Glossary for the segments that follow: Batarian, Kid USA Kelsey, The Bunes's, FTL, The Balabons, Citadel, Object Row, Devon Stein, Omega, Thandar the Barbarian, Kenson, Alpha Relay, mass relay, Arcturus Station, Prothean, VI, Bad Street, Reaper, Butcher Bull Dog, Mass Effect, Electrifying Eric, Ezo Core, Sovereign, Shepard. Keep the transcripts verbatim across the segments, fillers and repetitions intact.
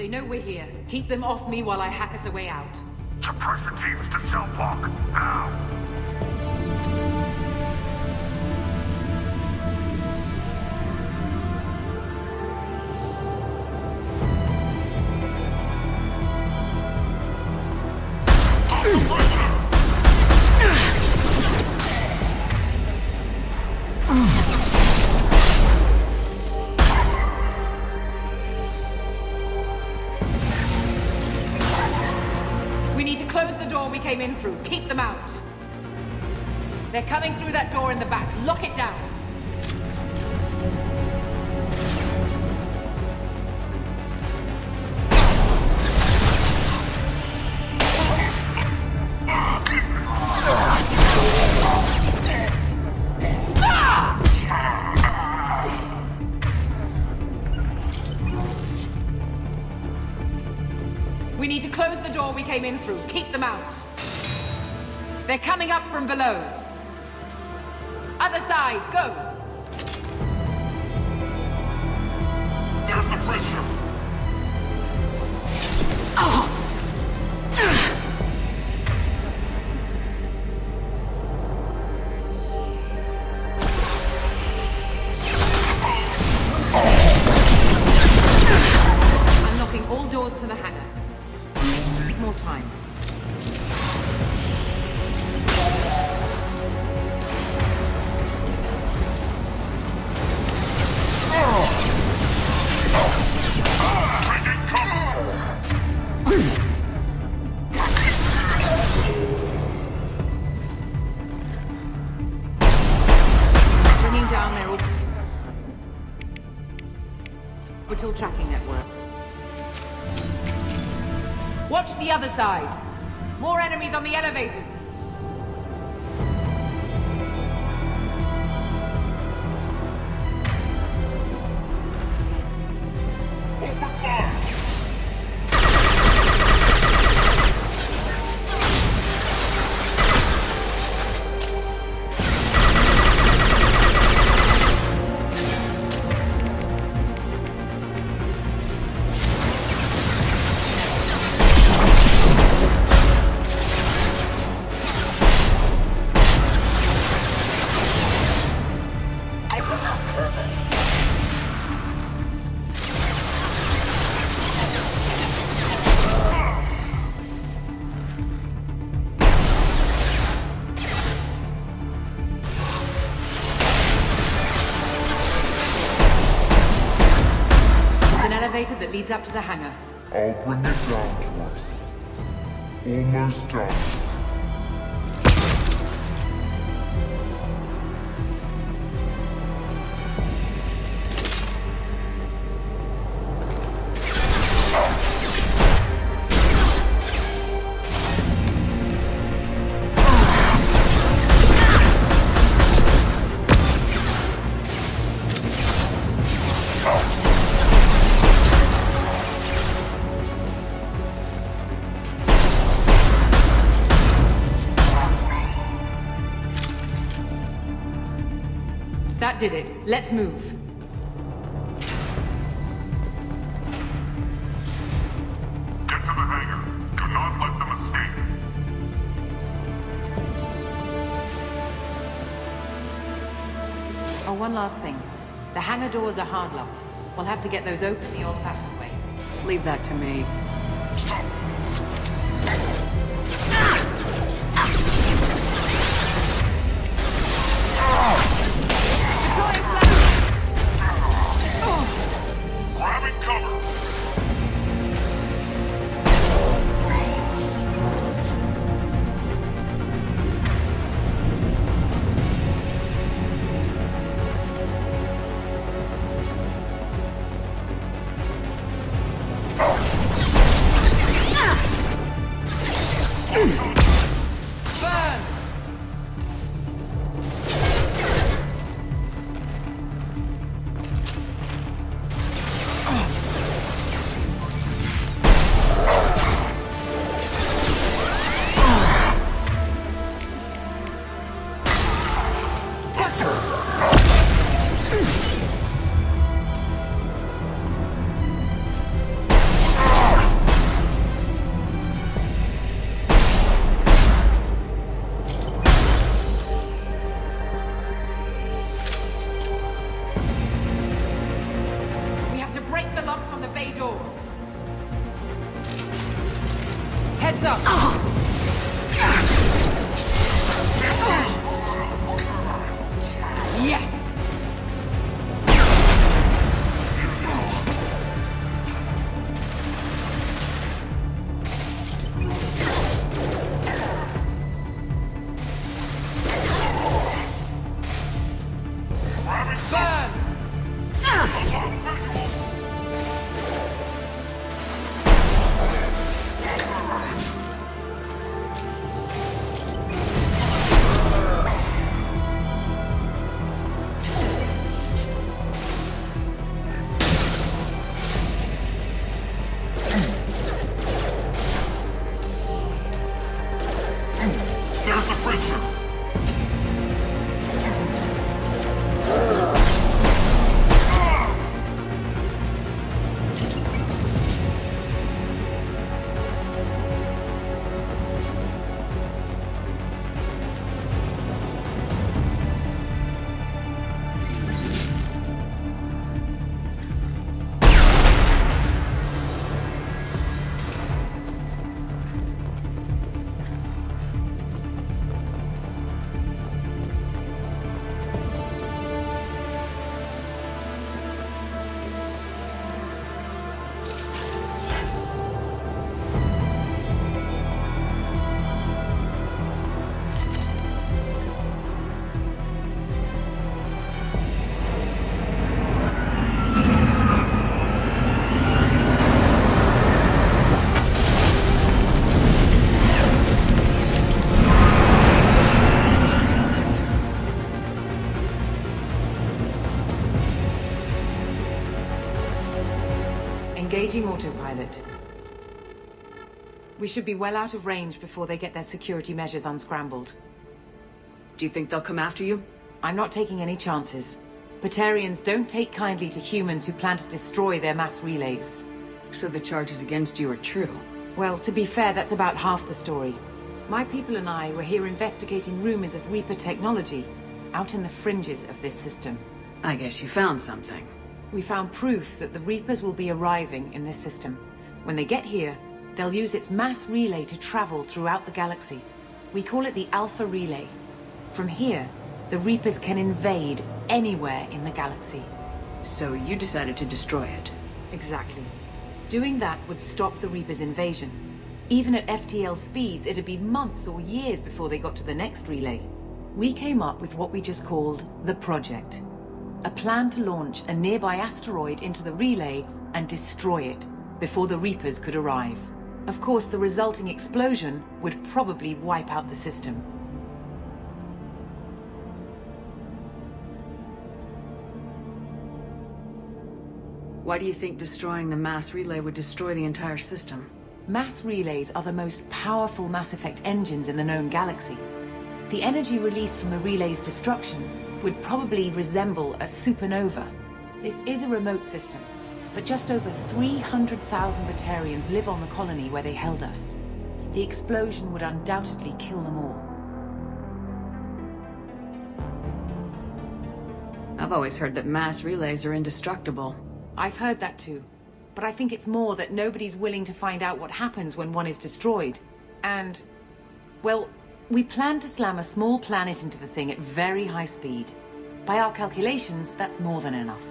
They know we're here. Keep them off me while I hack us a way out. Suppress the teams to cell block, now! In through. Keep them out. They're coming through that door in the back. Lock it down. We need to close the door we came in through. Keep them out. They're coming up from below. Other side, go! There's the pressure! Oh. I'm knocking all doors to the hangar. More time. Tracking network. Watch the other side. More enemies on the elevators. That leads up to the hangar. I'll bring it down to us. Almost done. Did it. Let's move. Get to the hangar. Do not let them escape. Oh, one last thing. The hangar doors are hard locked. We'll have to get those open the old-fashioned way. Leave that to me. Stop. on the bay doors. Heads up. Yes. Engaging autopilot. We should be well out of range before they get their security measures unscrambled. Do you think they'll come after you? I'm not taking any chances. Batarians don't take kindly to humans who plan to destroy their mass relays. So the charges against you are true? Well, to be fair, that's about half the story. My people and I were here investigating rumors of Reaper technology out in the fringes of this system. I guess you found something. We found proof that the Reapers will be arriving in this system. When they get here, they'll use its mass relay to travel throughout the galaxy. We call it the Alpha Relay. From here, the Reapers can invade anywhere in the galaxy. So you decided to destroy it? Exactly. Doing that would stop the Reapers' invasion. Even at F T L speeds, it'd be months or years before they got to the next relay. We came up with what we just called the Project. A plan to launch a nearby asteroid into the relay and destroy it before the Reapers could arrive. Of course, the resulting explosion would probably wipe out the system. Why do you think destroying the mass relay would destroy the entire system? Mass relays are the most powerful Mass Effect engines in the known galaxy. The energy released from a relay's destruction would probably resemble a supernova. This is a remote system, but just over three hundred thousand Batarians live on the colony where they held us. The explosion would undoubtedly kill them all. I've always heard that mass relays are indestructible. I've heard that too, but I think it's more that nobody's willing to find out what happens when one is destroyed. And, well, we plan to slam a small planet into the thing at very high speed. By our calculations, that's more than enough.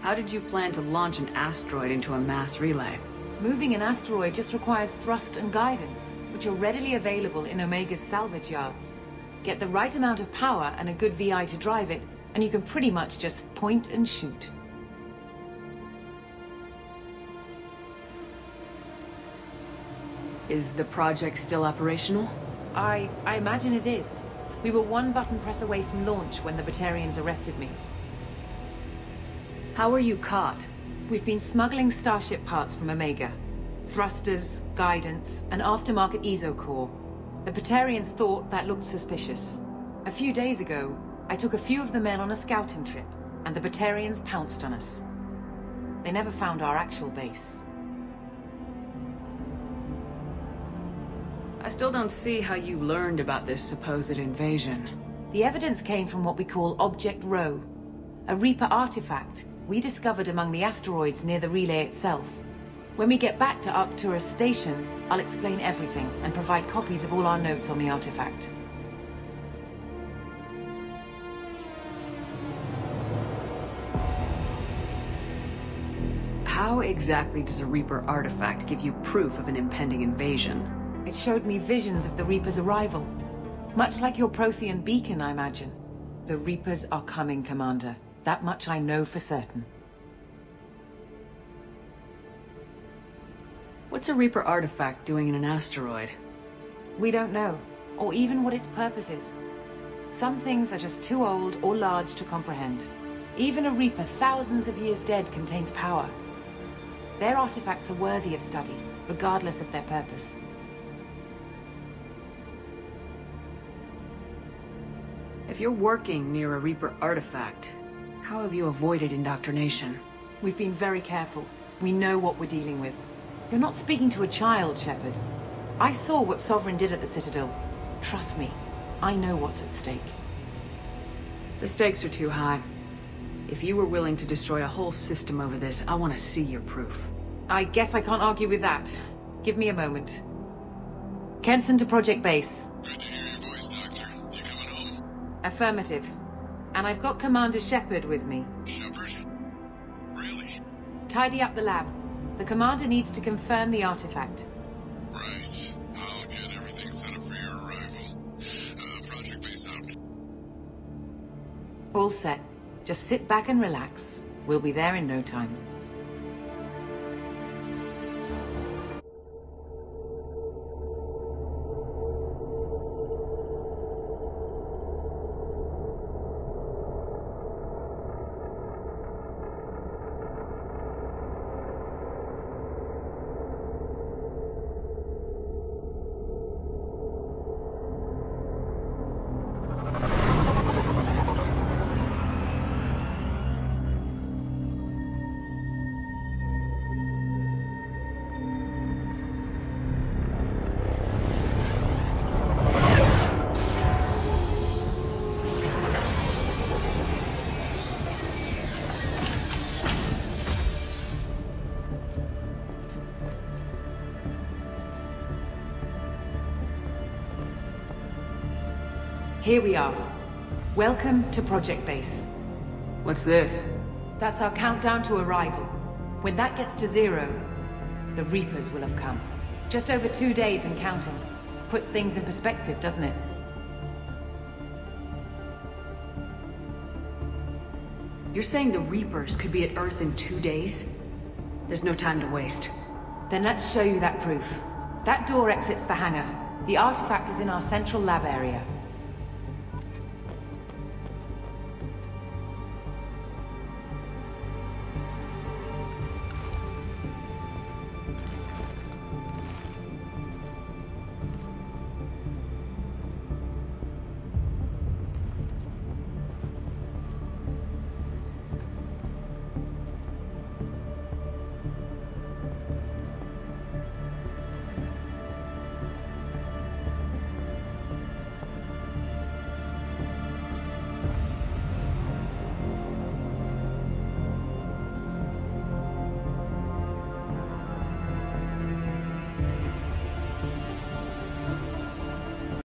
How did you plan to launch an asteroid into a mass relay? Moving an asteroid just requires thrust and guidance, which are readily available in Omega's salvage yards. Get the right amount of power and a good V I to drive it, and you can pretty much just point and shoot. Is the project still operational? I... I imagine it is. We were one button press away from launch when the Batarians arrested me. How were you caught? We've been smuggling starship parts from Omega. Thrusters, guidance, and aftermarket Ezo Core. The Batarians thought that looked suspicious. A few days ago, I took a few of the men on a scouting trip, and the Batarians pounced on us. They never found our actual base. I still don't see how you learned about this supposed invasion. The evidence came from what we call Object Row, a Reaper artifact we discovered among the asteroids near the relay itself. When we get back to Arcturus Station, I'll explain everything and provide copies of all our notes on the artifact. How exactly does a Reaper artifact give you proof of an impending invasion? It showed me visions of the Reaper's arrival. Much like your Prothean beacon, I imagine. The Reapers are coming, Commander. That much I know for certain. What's a Reaper artifact doing in an asteroid? We don't know, or even what its purpose is. Some things are just too old or large to comprehend. Even a Reaper thousands of years dead contains power. Their artifacts are worthy of study, regardless of their purpose. If you're working near a Reaper artifact, how have you avoided indoctrination? We've been very careful. We know what we're dealing with. You're not speaking to a child, Shepard. I saw what Sovereign did at the Citadel. Trust me, I know what's at stake. The stakes are too high. If you were willing to destroy a whole system over this, I want to see your proof. I guess I can't argue with that. Give me a moment. Kenson to Project Base. Good to hear your voice, Doctor. You coming home? Affirmative. And I've got Commander Shepard with me. Shepard? Really? Tidy up the lab. The commander needs to confirm the artifact. Right. I'll get everything set up for your arrival. Uh, Project Base out. All set. Just sit back and relax. We'll be there in no time. Here we are. Welcome to Project Base. What's this? That's our countdown to arrival. When that gets to zero, the Reapers will have come. Just over two days and counting. Puts things in perspective, doesn't it? You're saying the Reapers could be at Earth in two days? There's no time to waste. Then let's show you that proof. That door exits the hangar. The artifact is in our central lab area.